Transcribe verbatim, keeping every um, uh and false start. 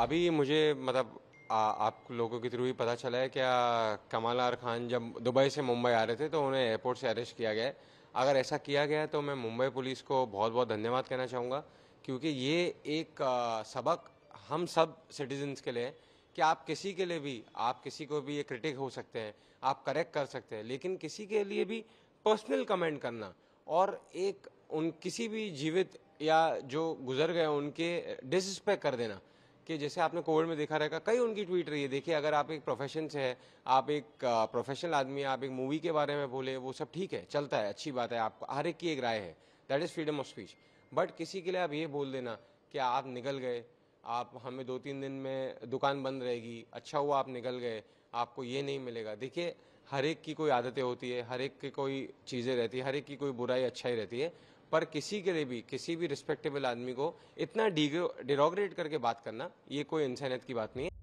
अभी मुझे मतलब आ, आप लोगों के थ्रू ही पता चला है क्या कमाल आर खान जब दुबई से मुंबई आ रहे थे तो उन्हें एयरपोर्ट से अरेस्ट किया गया है। अगर ऐसा किया गया है तो मैं मुंबई पुलिस को बहुत बहुत धन्यवाद कहना चाहूँगा, क्योंकि ये एक आ, सबक हम सब सिटीजन्स के लिए कि आप किसी के लिए भी आप किसी को भी ये क्रिटिक हो सकते हैं, आप करेक्ट कर सकते हैं, लेकिन किसी के लिए भी पर्सनल कमेंट करना और एक उन किसी भी जीवित या जो गुजर गए उनके डिसरिस्पेक्ट कर देना, कि जैसे आपने कोविड में देखा रहेगा कई उनकी ट्वीट रही है। देखिए, अगर आप एक प्रोफेशन से है, आप एक प्रोफेशनल आदमी है, आप एक मूवी के बारे में बोले, वो सब ठीक है, चलता है, अच्छी बात है, आपको हर एक की एक राय है, that is freedom of speech. But किसी के लिए आप ये बोल देना कि आप निकल गए, आप हमें दो तीन दिन में दुकान बंद रहेगी, अच्छा हुआ आप निकल गए, आपको ये नहीं मिलेगा। देखिए, हर एक की कोई आदतें होती है, हर एक की कोई चीज़ें रहती है, हर एक की कोई बुराई अच्छाई रहती है, पर किसी के लिए भी किसी भी रिस्पेक्टेबल आदमी को इतना डिरोगरेट करके बात करना, ये कोई इंसानियत की बात नहीं है।